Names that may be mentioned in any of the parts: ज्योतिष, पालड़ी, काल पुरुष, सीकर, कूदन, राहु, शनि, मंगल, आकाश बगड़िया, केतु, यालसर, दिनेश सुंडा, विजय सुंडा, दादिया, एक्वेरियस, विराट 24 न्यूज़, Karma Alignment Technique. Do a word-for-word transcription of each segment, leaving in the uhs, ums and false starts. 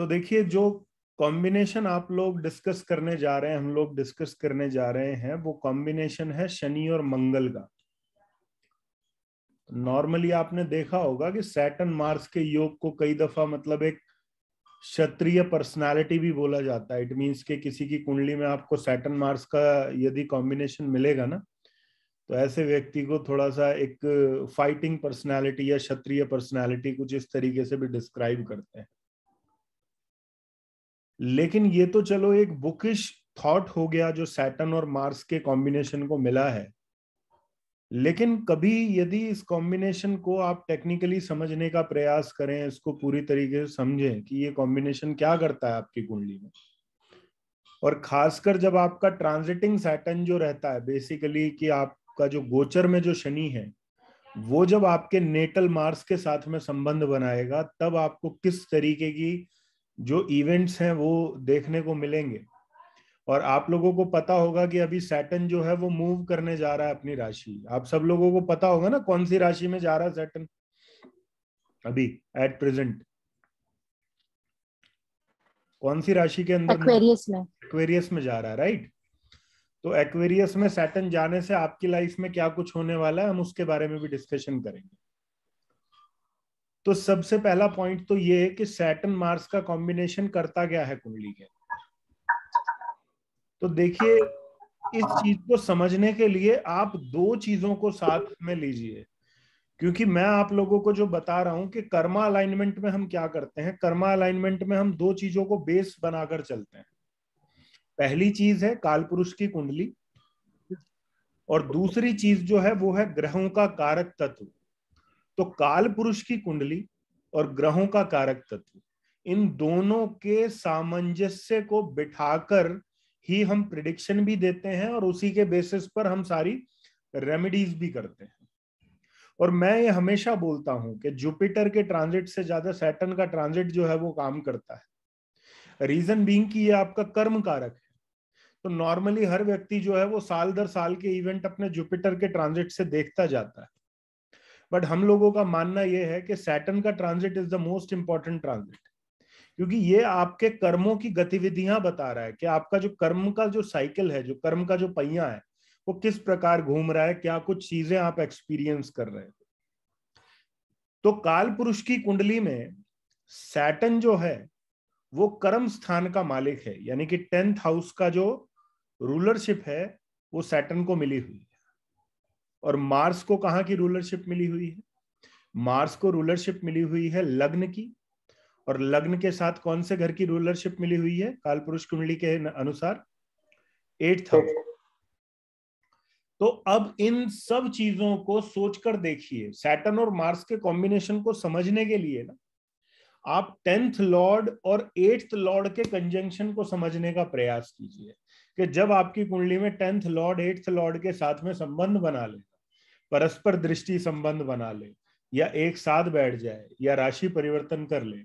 तो देखिए जो कॉम्बिनेशन आप लोग डिस्कस करने जा रहे हैं, हम लोग डिस्कस करने जा रहे हैं, वो कॉम्बिनेशन है शनि और मंगल का। नॉर्मली आपने देखा होगा कि सैटर्न मार्स के योग को कई दफा मतलब एक क्षत्रिय पर्सनालिटी भी बोला जाता है। इट मींस के किसी की कुंडली में आपको सैटर्न मार्स का यदि कॉम्बिनेशन मिलेगा ना, तो ऐसे व्यक्ति को थोड़ा सा एक फाइटिंग पर्सनालिटी या क्षत्रिय पर्सनालिटी कुछ इस तरीके से भी डिस्क्राइब करते हैं। लेकिन ये तो चलो एक बुकिश थॉट हो गया जो सैटर्न और मार्स के कॉम्बिनेशन को मिला है, लेकिन कभी यदि इस कॉम्बिनेशन को आप टेक्निकली समझने का प्रयास करें, इसको पूरी तरीके से समझें कि ये कॉम्बिनेशन क्या करता है आपकी कुंडली में, और खासकर जब आपका ट्रांजिटिंग सैटर्न जो रहता है, बेसिकली कि आपका जो गोचर में जो शनि है वो जब आपके नेटल मार्स के साथ में संबंध बनाएगा, तब आपको किस तरीके की जो इवेंट्स हैं वो देखने को मिलेंगे। और आप लोगों को पता होगा कि अभी सैटर्न जो है वो मूव करने जा रहा है अपनी राशि। आप सब लोगों को पता होगा ना कौन सी राशि में जा रहा है सैटर्न अभी एट प्रेजेंट, कौन सी राशि के अंदर? एक्वेरियस में। एक्वेरियस में जा रहा है, राइट। तो एक्वेरियस में सैटर्न जाने से आपकी लाइफ में क्या कुछ होने वाला है, हम उसके बारे में भी डिस्कशन करेंगे। तो सबसे पहला पॉइंट तो ये है कि सैटर्न मार्स का कॉम्बिनेशन करता क्या है कुंडली के। तो देखिए, इस चीज को समझने के लिए आप दो चीजों को साथ में लीजिए, क्योंकि मैं आप लोगों को जो बता रहा हूं कि कर्मा अलाइनमेंट में हम क्या करते हैं, कर्मा अलाइनमेंट में हम दो चीजों को बेस बनाकर चलते हैं। पहली चीज है काल पुरुष की कुंडली और दूसरी चीज जो है वो है ग्रहों का कारक तत्व। तो काल पुरुष की कुंडली और ग्रहों का कारक तत्व, इन दोनों के सामंजस्य को बिठाकर ही हम प्रिडिक्शन भी देते हैं और उसी के बेसिस पर हम सारी रेमेडीज भी करते हैं। और मैं ये हमेशा बोलता हूं कि जुपिटर के ट्रांजिट से ज्यादा सैटर्न का ट्रांजिट जो है वो काम करता है। रीजन बीइंग कि ये आपका कर्म कारक है। तो नॉर्मली हर व्यक्ति जो है वो साल दर साल के इवेंट अपने जुपिटर के ट्रांजिट से देखता जाता है, बट हम लोगों का मानना यह है कि सैटर्न का transit is the most important transit, क्योंकि ये आपके कर्मों की गतिविधियां बता रहा है कि आपका जो कर्म का जो साइकिल है, जो कर्म का जो पहिया है, वो किस प्रकार घूम रहा है, क्या कुछ चीजें आप एक्सपीरियंस कर रहे हो। तो काल पुरुष की कुंडली में सैटर्न जो है वो कर्म स्थान का मालिक है, यानी कि टेंथ हाउस का जो रूलरशिप है वो सैटर्न को मिली हुई है। और मार्स को कहाँ की रूलरशिप मिली हुई है? मार्स को रूलरशिप मिली हुई है लग्न की, और लग्न के साथ कौन से घर की रूलरशिप मिली हुई है काल पुरुष कुंडली के अनुसार? Eighth house. तो अब इन सब चीजों को सोचकर देखिए, सैटर्न और मार्स के कॉम्बिनेशन को समझने के लिए ना आप टेंथ लॉर्ड और एट्थ लॉर्ड के कंजंक्शन को समझने का प्रयास कीजिए कि जब आपकी कुंडली में टेंथ लॉर्ड एट्थ लॉर्ड के साथ में संबंध बना ले, परस्पर दृष्टि संबंध बना ले, या एक साथ बैठ जाए, या राशि परिवर्तन कर ले,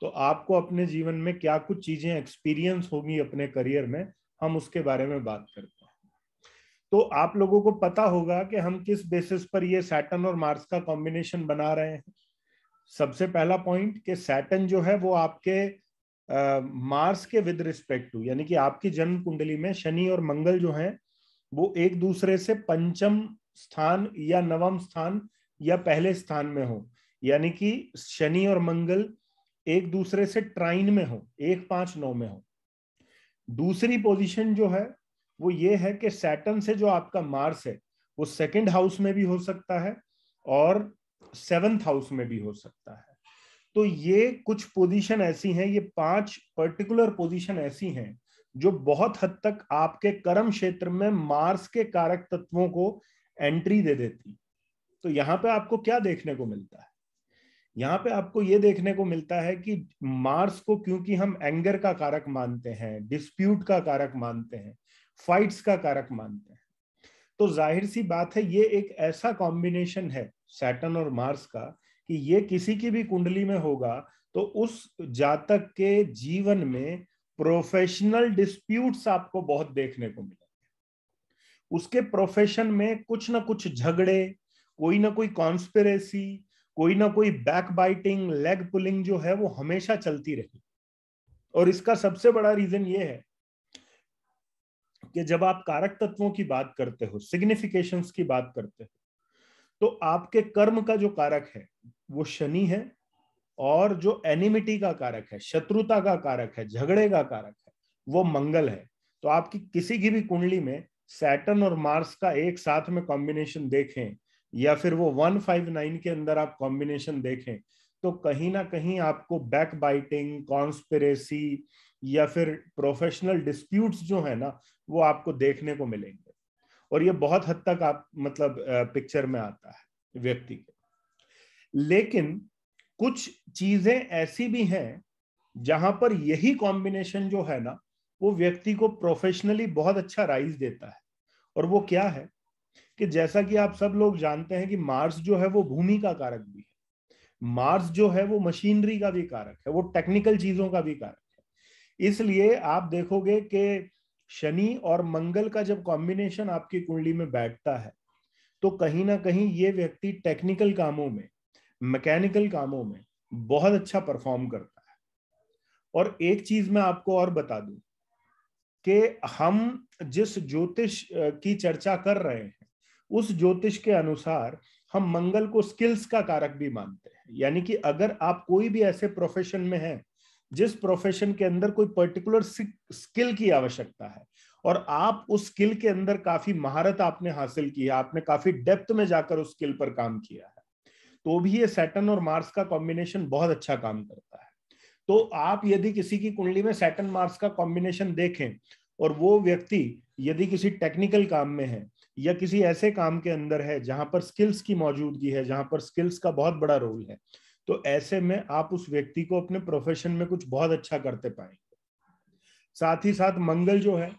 तो आपको अपने जीवन में क्या कुछ चीजें एक्सपीरियंस होगी अपने करियर में, हम उसके बारे में बात करते हैं। तो आप लोगों को पता होगा कि हम किस बेसिस पर ये सैटर्न और मार्स का कॉम्बिनेशन बना रहे हैं। सबसे पहला पॉइंट कि सैटर्न जो है वो आपके आ, मार्स के विद रिस्पेक्ट टू, यानी कि आपकी जन्म कुंडली में शनि और मंगल जो है वो एक दूसरे से पंचम स्थान या नवम स्थान या पहले स्थान में हो, यानी कि शनि और मंगल एक दूसरे से ट्राइन में हो, एक पांच नौ में हो। दूसरी पोजीशन जो है वो ये है कि सैटर्न से जो आपका मार्स है वो सेकंड हाउस में भी हो सकता है और सेवंथ हाउस में भी हो सकता है। तो ये कुछ पोजीशन ऐसी हैं, ये पांच पर्टिकुलर पोजीशन ऐसी हैं जो बहुत हद तक आपके कर्म क्षेत्र में मार्स के कारक तत्वों को एंट्री दे देती। तो यहाँ पे आपको क्या देखने को मिलता है? यहाँ पे आपको ये देखने को मिलता है कि मार्स को क्योंकि हम एंगर का कारक मानते हैं, डिस्प्यूट का कारक मानते हैं, फाइट्स का कारक मानते हैं, तो जाहिर सी बात है ये एक ऐसा कॉम्बिनेशन है सैटर्न और मार्स का कि ये किसी की भी कुंडली में होगा तो उस जातक के जीवन में प्रोफेशनल डिस्प्यूट्स आपको बहुत देखने को मिलेंगे। उसके प्रोफेशन में कुछ ना कुछ झगड़े, कोई ना कोई कॉन्स्पिरेसी, कोई ना कोई बैक बाइटिंग, लेग पुलिंग जो है वो हमेशा चलती रही। और इसका सबसे बड़ा रीजन ये है कि जब आप कारक तत्वों की बात करते हो, सिग्निफिकेशंस की बात करते हो, तो आपके कर्म का जो कारक है वो शनि है, और जो एनिमिटी का कारक है, शत्रुता का कारक है, झगड़े का कारक है, वो मंगल है। तो आपकी किसी की भी कुंडली में सैटर्न और मार्स का एक साथ में कॉम्बिनेशन देखें या फिर वो एक सौ उनसठ के अंदर आप कॉम्बिनेशन देखें, तो कहीं ना कहीं आपको बैक बाइटिंग, कॉन्स्पिरेसी या फिर प्रोफेशनल डिस्प्यूट्स जो है ना वो आपको देखने को मिलेंगे। और ये बहुत हद तक आप मतलब पिक्चर में आता है व्यक्ति के। लेकिन कुछ चीजें ऐसी भी हैं जहां पर यही कॉम्बिनेशन जो है ना वो व्यक्ति को प्रोफेशनली बहुत अच्छा राइज देता है। और वो क्या है कि जैसा कि आप सब लोग जानते हैं कि मार्स जो है वो भूमि का कारक भी है, मार्स जो है वो मशीनरी का भी कारक है, वो टेक्निकल चीजों का भी कारक है। इसलिए आप देखोगे कि शनि और मंगल का जब कॉम्बिनेशन आपकी कुंडली में बैठता है तो कहीं ना कहीं ये व्यक्ति टेक्निकल कामों में, मैकेनिकल कामों में बहुत अच्छा परफॉर्म करता है। और एक चीज मैं आपको और बता दूं कि हम जिस ज्योतिष की चर्चा कर रहे हैं उस ज्योतिष के अनुसार हम मंगल को स्किल्स का कारक भी मानते हैं। यानी कि अगर आप कोई भी ऐसे प्रोफेशन में हैं जिस प्रोफेशन के अंदर कोई पर्टिकुलर स्किल की आवश्यकता है और आप उस स्किल के अंदर काफी महारत आपने हासिल की है, आपने काफी डेप्थ में जाकर उस स्किल पर काम किया है, तो भी ये सैटर्न और मार्स का कॉम्बिनेशन बहुत अच्छा काम करता है। तो आप यदि किसी की कुंडली में सैटर्न मार्स का कॉम्बिनेशन देखें और वो व्यक्ति यदि किसी टेक्निकल काम में है या किसी ऐसे काम के अंदर है जहां पर स्किल्स की मौजूदगी है, जहां पर स्किल्स का बहुत बड़ा रोल है, तो ऐसे में आप उस व्यक्ति को अपने प्रोफेशन में कुछ बहुत अच्छा करते पाएंगे। साथ ही साथ मंगल जो है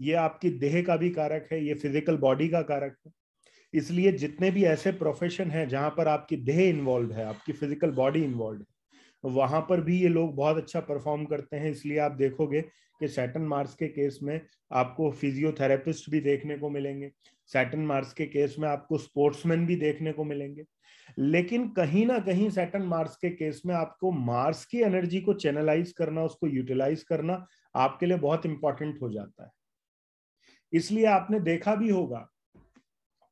ये आपकी देह का भी कारक है, ये फिजिकल बॉडी का कारक है। इसलिए जितने भी ऐसे प्रोफेशन हैं जहां पर आपकी देह इन्वॉल्व है, आपकी फिजिकल बॉडी इन्वॉल्व है, वहां पर भी ये लोग बहुत अच्छा परफॉर्म करते हैं। इसलिए आप देखोगे कि सैटर्न मार्स के केस में आपको फिजियोथेरेपिस्ट भी देखने को मिलेंगे, सैटर्न मार्स के केस में आपको स्पोर्ट्समैन भी देखने को मिलेंगे। लेकिन कहीं ना कहीं सैटर्न मार्स के केस में आपको मार्स की एनर्जी को चैनलाइज करना, उसको यूटिलाइज करना आपके लिए बहुत इंपॉर्टेंट हो जाता है। इसलिए आपने देखा भी होगा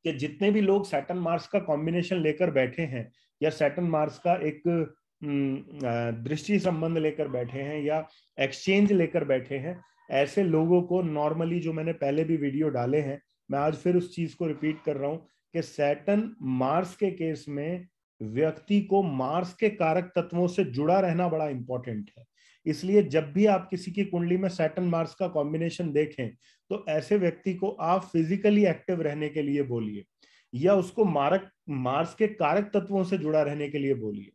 कि जितने भी लोग सैटर्न मार्स का कॉम्बिनेशन लेकर बैठे हैं या सैटर्न मार्स का एक दृष्टि संबंध लेकर बैठे हैं या एक्सचेंज लेकर बैठे हैं, ऐसे लोगों को नॉर्मली, जो मैंने पहले भी वीडियो डाले हैं, मैं आज फिर उस चीज को रिपीट कर रहा हूं कि सैटर्न मार्स के केस में व्यक्ति को मार्स के कारक तत्वों से जुड़ा रहना बड़ा इंपॉर्टेंट है। इसलिए जब भी आप किसी की कुंडली में सैटर्न मार्स का कॉम्बिनेशन देखें तो ऐसे व्यक्ति को आप फिजिकली एक्टिव रहने के लिए बोलिए या उसको मारक मार्स के कारक तत्वों से जुड़ा रहने के लिए बोलिए।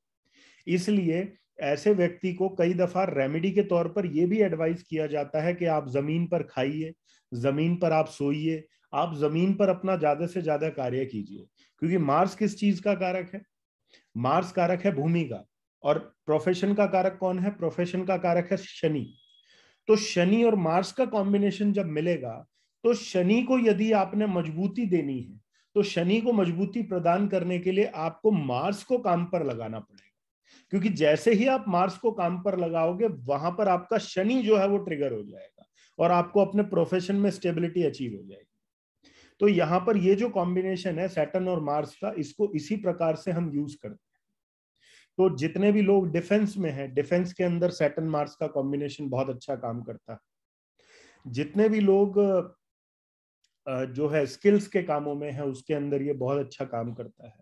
इसलिए ऐसे व्यक्ति को कई दफा रेमेडी के तौर पर यह भी एडवाइस किया जाता है कि आप जमीन पर खाइए, जमीन पर आप सोइए, आप जमीन पर अपना ज्यादा से ज्यादा कार्य कीजिए। क्योंकि मार्स किस चीज का कारक है? मार्स कारक है भूमि का, और प्रोफेशन का कारक कौन है? प्रोफेशन का कारक है शनि। तो शनि और मार्स का कॉम्बिनेशन जब मिलेगा तो शनि को यदि आपने मजबूती देनी है तो शनि को मजबूती प्रदान करने के लिए आपको मार्स को काम पर लगाना पड़ेगा। क्योंकि जैसे ही आप मार्स को काम पर लगाओगे वहां पर आपका शनि जो है वो ट्रिगर हो जाएगा और आपको अपने प्रोफेशन में स्टेबिलिटी अचीव हो जाएगी। तो यहां पर ये जो कॉम्बिनेशन है सैटर्न और मार्स का, इसको इसी प्रकार से हम यूज करते हैं। तो जितने भी लोग डिफेंस में हैं, डिफेंस के अंदर सैटर्न मार्स का कॉम्बिनेशन बहुत अच्छा काम करता है। जितने भी लोग जो है स्किल्स के कामों में है उसके अंदर ये बहुत अच्छा काम करता है।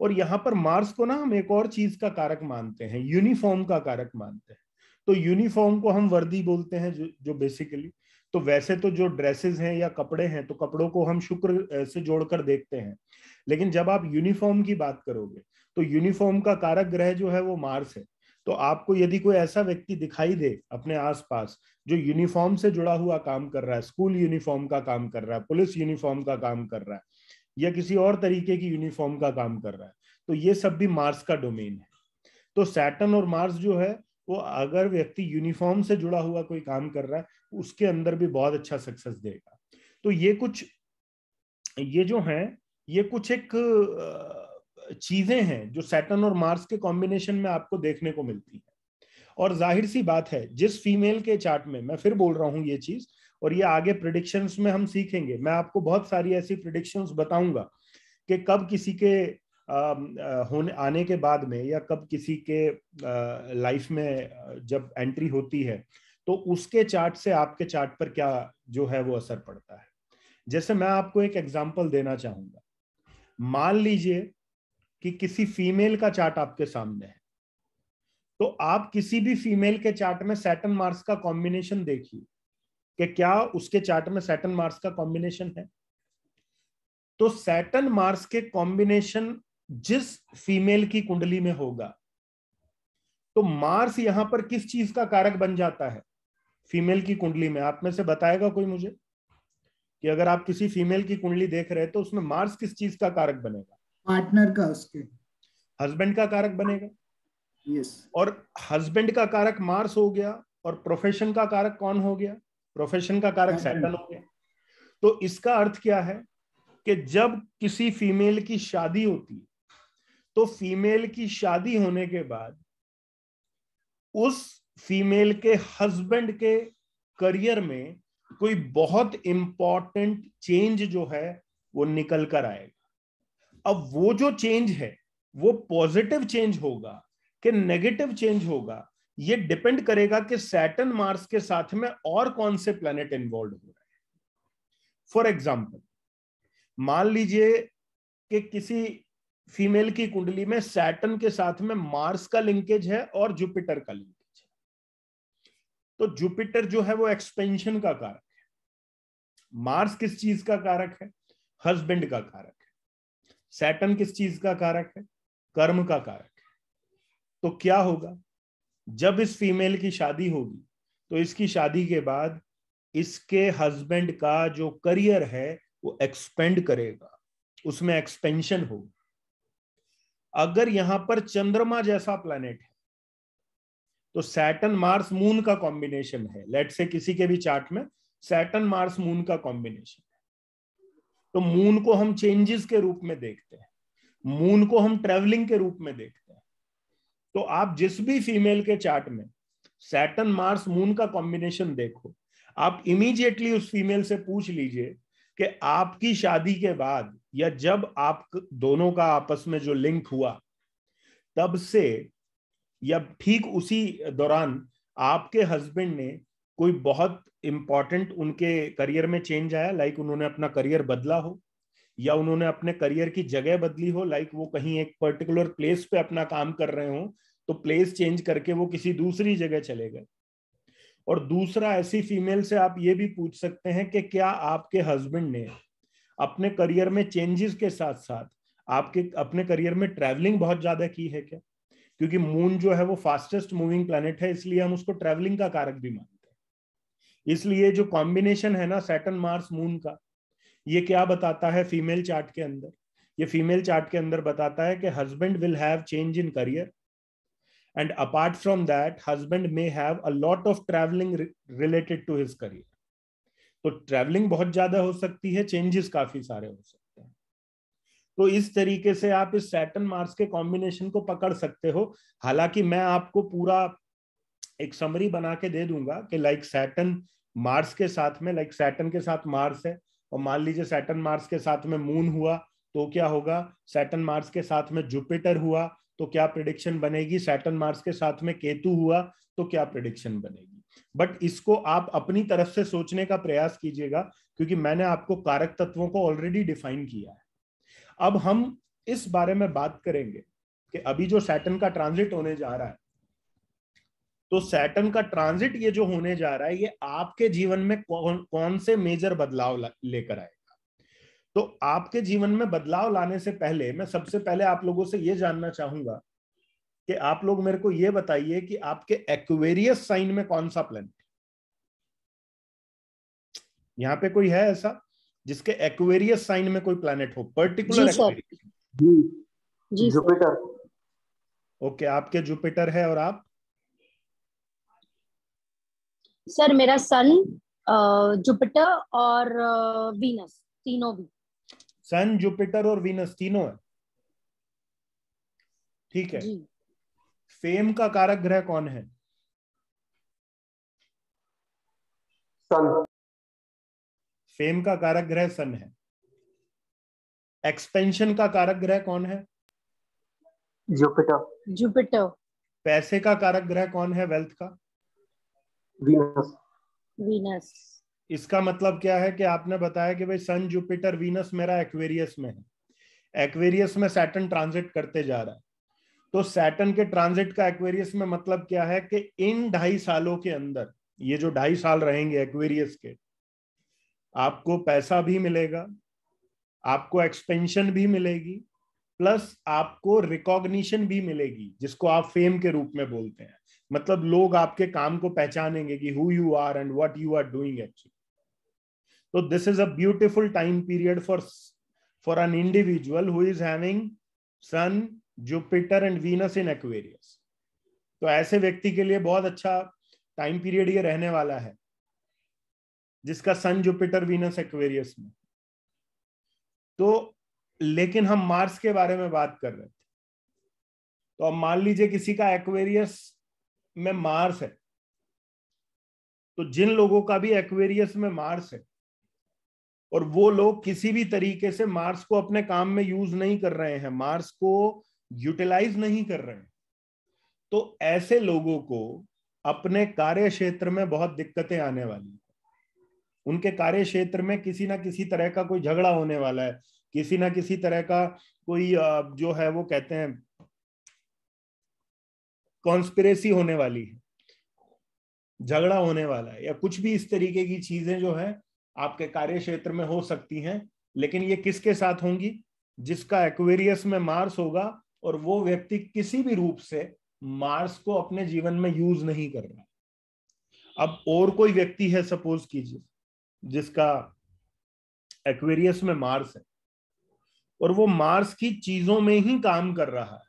और यहाँ पर मार्स को ना हम एक और चीज का कारक मानते हैं, यूनिफॉर्म का कारक मानते हैं। तो यूनिफॉर्म को हम वर्दी बोलते हैं, जो, जो बेसिकली तो वैसे तो जो ड्रेसेस हैं या कपड़े हैं तो कपड़ों को हम शुक्र से जोड़कर देखते हैं, लेकिन जब आप यूनिफॉर्म की बात करोगे तो यूनिफॉर्म का कारक ग्रह जो है वो मार्स है। तो आपको यदि कोई ऐसा व्यक्ति दिखाई दे अपने आसपास जो यूनिफॉर्म से जुड़ा हुआ काम कर रहा है, स्कूल यूनिफॉर्म का काम कर रहा है, पुलिस यूनिफॉर्म का काम कर रहा है या किसी और तरीके की यूनिफॉर्म का काम कर रहा है, तो ये सब भी मार्स का डोमेन है। तो सैटर्न और मार्स जो है वो अगर व्यक्ति यूनिफॉर्म से जुड़ा हुआ कोई काम कर रहा है उसके अंदर भी बहुत अच्छा सक्सेस देगा। तो ये कुछ ये जो है ये कुछ एक चीजें हैं जो सैटर्न और मार्स के कॉम्बिनेशन में आपको देखने को मिलती है। और जाहिर सी बात है जिस फीमेल के चार्ट में, मैं फिर बोल रहा हूँ ये चीज, और ये आगे प्रेडिक्शंस में हम सीखेंगे, मैं आपको बहुत सारी ऐसी प्रेडिक्शंस बताऊंगा कि कब किसी के आ, होने आने के बाद में या कब किसी के लाइफ में जब एंट्री होती है तो उसके चार्ट से आपके चार्ट पर क्या जो है वो असर पड़ता है। जैसे मैं आपको एक एग्जाम्पल देना चाहूंगा, मान लीजिए कि किसी फीमेल का चार्ट आपके सामने है, तो आप किसी भी फीमेल के चार्ट में सैटर्न मार्स का कॉम्बिनेशन देखिए कि क्या उसके चार्ट में सैटर्न मार्स का कॉम्बिनेशन है। तो सैटर्न मार्स के कॉम्बिनेशन जिस फीमेल की कुंडली में होगा तो मार्स यहां पर किस चीज का कारक बन जाता है फीमेल की कुंडली में? आप में से बताएगा कोई मुझे कि अगर आप किसी फीमेल की कुंडली देख रहे हैं तो उसमें मार्स किस चीज का कारक बनेगा? पार्टनर का, उसके हस्बैंड का कारक बनेगा। यस। और हस्बैंड का कारक मार्स हो गया और प्रोफेशन का कारक कौन हो गया? प्रोफेशन का कारक सैटर्न हो गया। तो इसका अर्थ क्या है कि जब किसी फीमेल की शादी होती है तो फीमेल की शादी होने के बाद उस फीमेल के हस्बैंड के करियर में कोई बहुत इंपॉर्टेंट चेंज जो है वो निकल कर आएगा। अब वो जो चेंज है वो पॉजिटिव चेंज होगा कि नेगेटिव चेंज होगा, ये डिपेंड करेगा कि सैटर्न मार्स के साथ में और कौन से प्लैनेट इन्वॉल्व हो रहे हैं। फॉर एग्जाम्पल, मान लीजिए कि किसी फीमेल की कुंडली में सैटर्न के साथ में मार्स का लिंकेज है और जुपिटर का लिंकेज है, तो जुपिटर जो है वो एक्सपेंशन का कारक है। मार्स किस चीज का कारक है? हस्बैंड का कारक है। सैटर्न किस चीज का कारक है? कर्म का कारक है। तो क्या होगा जब इस फीमेल की शादी होगी तो इसकी शादी के बाद इसके हस्बैंड का जो करियर है वो एक्सपेंड करेगा, उसमें एक्सपेंशन होगी। अगर यहां पर चंद्रमा जैसा प्लैनेट है तो सैटर्न मार्स मून का कॉम्बिनेशन है, लेट से किसी के भी चार्ट में सैटर्न मार्स मून का कॉम्बिनेशन है, तो मून को हम चेंजेस के रूप में देखते हैं, मून को हम ट्रेवलिंग के रूप में देखते हैं। तो आप जिस भी फीमेल के चार्ट में सैटर्न मार्स मून का कॉम्बिनेशन देखो, आप इमीडिएटली उस फीमेल से पूछ लीजिए कि आपकी शादी के बाद या जब आप दोनों का आपस में जो लिंक हुआ तब से या ठीक उसी दौरान आपके हस्बैंड ने कोई बहुत इंपॉर्टेंट उनके करियर में चेंज आया, लाइक उन्होंने अपना करियर बदला हो या उन्होंने अपने करियर की जगह बदली हो, लाइक वो कहीं एक पर्टिकुलर प्लेस पे अपना काम कर रहे हो तो प्लेस चेंज करके वो किसी दूसरी जगह चले गए। और दूसरा, ऐसी फीमेल से आप ये भी पूछ सकते हैं कि क्या आपके हस्बैंड ने अपने करियर में चेंजेस के साथ साथ आपके अपने करियर में ट्रैवलिंग बहुत ज्यादा की है क्या? क्योंकि मून जो है वो फास्टेस्ट मूविंग प्लैनेट है, इसलिए हम उसको ट्रैवलिंग का कारक भी मानते हैं। इसलिए जो कॉम्बिनेशन है ना सैटर्न मार्स मून का, ये क्या बताता है फीमेल चार्ट के अंदर? ये फीमेल चार्ट के अंदर बताता है कि husband will have change in career and apart from that husband may have a lot of traveling re related to his career. तो traveling बहुत ज्यादा हो सकती है, changes काफी सारे हो सकते हैं। तो इस तरीके से आप इस Saturn Mars के combination को पकड़ सकते हो। हालांकि मैं आपको पूरा एक summary बना के दे दूंगा कि like Saturn Mars के साथ में, like Saturn के साथ Mars है और मान लीजिए Saturn Mars के साथ में Moon हुआ तो क्या होगा, Saturn Mars के साथ में Jupiter हुआ तो क्या प्रेडिक्शन बनेगी, सैटर्न मार्स के साथ में केतु हुआ तो क्या प्रेडिक्शन बनेगी। बट इसको आप अपनी तरफ से सोचने का प्रयास कीजिएगा क्योंकि मैंने आपको कारक तत्वों को ऑलरेडी डिफाइन किया है। अब हम इस बारे में बात करेंगे कि अभी जो सैटर्न का ट्रांजिट होने जा रहा है, तो सैटर्न का ट्रांजिट ये जो होने जा रहा है ये आपके जीवन में कौन कौन से मेजर बदलाव लेकर आए। तो आपके जीवन में बदलाव लाने से पहले मैं सबसे पहले आप लोगों से ये जानना चाहूंगा कि आप लोग मेरे को ये बताइए कि आपके एक्वेरियस साइन में कौन सा प्लैनेट, यहाँ पे कोई है ऐसा जिसके एक्वेरियस साइन में कोई प्लैनेट हो पर्टिकुलर? जुपिटर। ओके, आपके जुपिटर है। और आप? सर मेरा सन, जुपिटर और वीनस, तीनों भी। सन, जुपिटर और वीनस तीनों है, ठीक है। फेम का कारक ग्रह कौन है? सन, फेम का कारक ग्रह सन है। एक्सपेंशन का कारक ग्रह कौन है? जुपिटर। जुपिटर। पैसे का कारक ग्रह कौन है? वेल्थ का? वीनस। वीनस। इसका मतलब क्या है कि आपने बताया कि भाई सन, जुपिटर, वीनस मेरा एक्वेरियस में है, एक्वेरियस में सैटर्न ट्रांजिट करते जा रहा है, तो सैटर्न के ट्रांजिट का एक्वेरियस में मतलब क्या है कि इन ढाई सालों के अंदर, ये जो ढाई साल रहेंगे एक्वेरियस के, आपको पैसा भी मिलेगा, आपको एक्सपेंशन भी मिलेगी, प्लस आपको रिकॉग्निशन भी मिलेगी, जिसको आप फेम के रूप में बोलते हैं। मतलब लोग आपके काम को पहचानेंगे कि who you are and what you are doing actually. तो this is a beautiful time period for for an individual who is having sun, Jupiter and Venus in एक्वेरियस। तो ऐसे व्यक्ति के लिए बहुत अच्छा टाइम पीरियड ये रहने वाला है जिसका सन, जुपिटर, वीनस एक्वेरियस में। तो लेकिन हम मार्स के बारे में बात कर रहे थे, तो अब मान लीजिए किसी का एक्वेरियस में मार्स है, तो जिन लोगों का भी एक्वेरियस में मार्स है और वो लोग किसी भी तरीके से मार्स को अपने काम में यूज नहीं कर रहे हैं, मार्स को यूटिलाइज नहीं कर रहे हैं, तो ऐसे लोगों को अपने कार्य क्षेत्र में बहुत दिक्कतें आने वाली हैं। उनके कार्य क्षेत्र में किसी ना किसी तरह का कोई झगड़ा होने वाला है, किसी ना किसी तरह का कोई जो है वो कहते हैं कॉन्स्पिरेसी होने वाली है, झगड़ा होने वाला है, या कुछ भी इस तरीके की चीजें जो है आपके कार्य क्षेत्र में हो सकती हैं। लेकिन ये किसके साथ होंगी? जिसका एक्वेरियस में मार्स होगा और वो व्यक्ति किसी भी रूप से मार्स को अपने जीवन में यूज नहीं कर रहा। अब और कोई व्यक्ति है, सपोज कीजिए, जिसका एक्वेरियस में मार्स है और वो मार्स की चीजों में ही काम कर रहा है।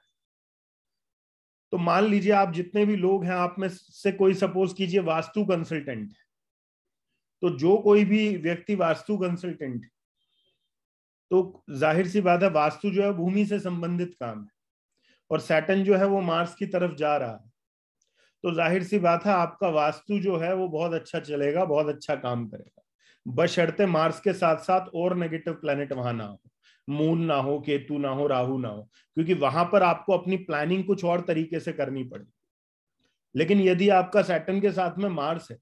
तो मान लीजिए आप जितने भी लोग हैं, आप में से कोई सपोज कीजिए वास्तु कंसल्टेंट है, तो जो कोई भी व्यक्ति वास्तु कंसल्टेंट है, तो जाहिर सी बात है वास्तु जो है भूमि से संबंधित काम है और सैटर्न जो है वो मार्स की तरफ जा रहा है, तो जाहिर सी बात है आपका वास्तु जो है वो बहुत अच्छा चलेगा, बहुत अच्छा काम करेगा, बशर्ते मार्स के साथ साथ और नेगेटिव प्लैनेट वहां ना हो, मून ना हो, केतु ना हो, राहु ना हो, क्योंकि वहां पर आपको अपनी प्लानिंग कुछ और तरीके से करनी पड़ेगी। लेकिन यदि आपका सैटर्न के साथ में मार्स है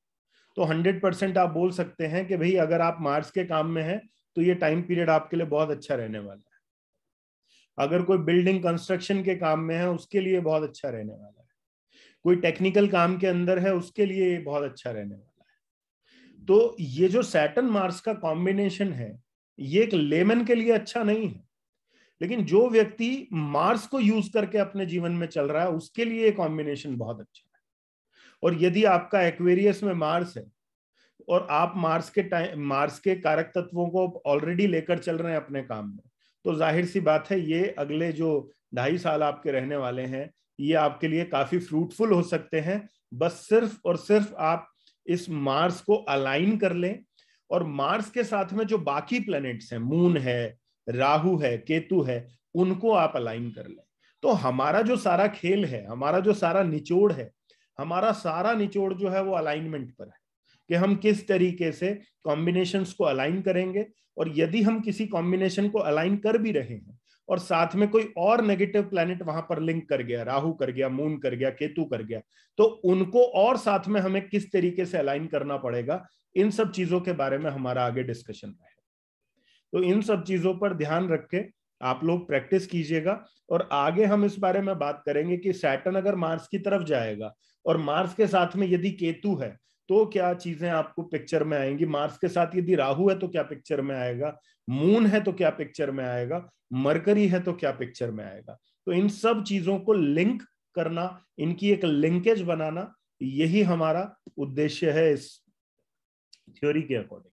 तो हंड्रेड परसेंट आप बोल सकते हैं कि भाई अगर आप मार्स के काम में हैं तो ये टाइम पीरियड आपके लिए बहुत अच्छा रहने वाला है। अगर कोई बिल्डिंग कंस्ट्रक्शन के काम में है उसके लिए बहुत अच्छा रहने वाला है, कोई टेक्निकल काम के अंदर है उसके लिए बहुत अच्छा रहने वाला है। तो ये जो सैटर्न मार्स का कॉम्बिनेशन है ये एक लेमन के लिए अच्छा नहीं है, लेकिन जो व्यक्ति मार्स को यूज करके अपने जीवन में चल रहा है उसके लिए ये कॉम्बिनेशन बहुत अच्छा है। और यदि आपका एक्वेरियस में मार्स है और आप मार्स के टाइम मार्स के कारक तत्वों को ऑलरेडी लेकर चल रहे हैं अपने काम में, तो जाहिर सी बात है ये अगले जो ढाई साल आपके रहने वाले हैं ये आपके लिए काफी फ्रूटफुल हो सकते हैं। बस सिर्फ और सिर्फ आप इस मार्स को अलाइन कर लें और मार्स के साथ में जो बाकी प्लैनेट्स हैं, मून है, राहु है, केतु है, उनको आप अलाइन कर लें। तो हमारा जो सारा खेल है, हमारा जो सारा निचोड़ है, हमारा सारा निचोड़ जो है वो अलाइनमेंट पर है कि हम किस तरीके से कॉम्बिनेशंस को अलाइन करेंगे। और यदि हम किसी कॉम्बिनेशन को अलाइन कर भी रहे हैं और साथ में कोई और नेगेटिव प्लैनेट वहां पर लिंक कर गया, राहु कर गया, मून कर गया, केतु कर गया, तो उनको और साथ में हमें किस तरीके से अलाइन करना पड़ेगा, इन सब चीजों के बारे में हमारा आगे डिस्कशन रहेगा। तो इन सब चीजों पर ध्यान रख के आप लोग प्रैक्टिस कीजिएगा और आगे हम इस बारे में बात करेंगे कि सैटर्न अगर मार्स की तरफ जाएगा और मार्स के साथ में यदि केतु है तो क्या चीजें आपको पिक्चर में आएंगी, मार्स के साथ यदि राहु है तो क्या पिक्चर में आएगा, मून है तो क्या पिक्चर में आएगा, मरकरी है तो क्या पिक्चर में आएगा। तो इन सब चीजों को लिंक करना, इनकी एक लिंकेज बनाना, यही हमारा उद्देश्य है इस थ्योरी के अकॉर्डिंग।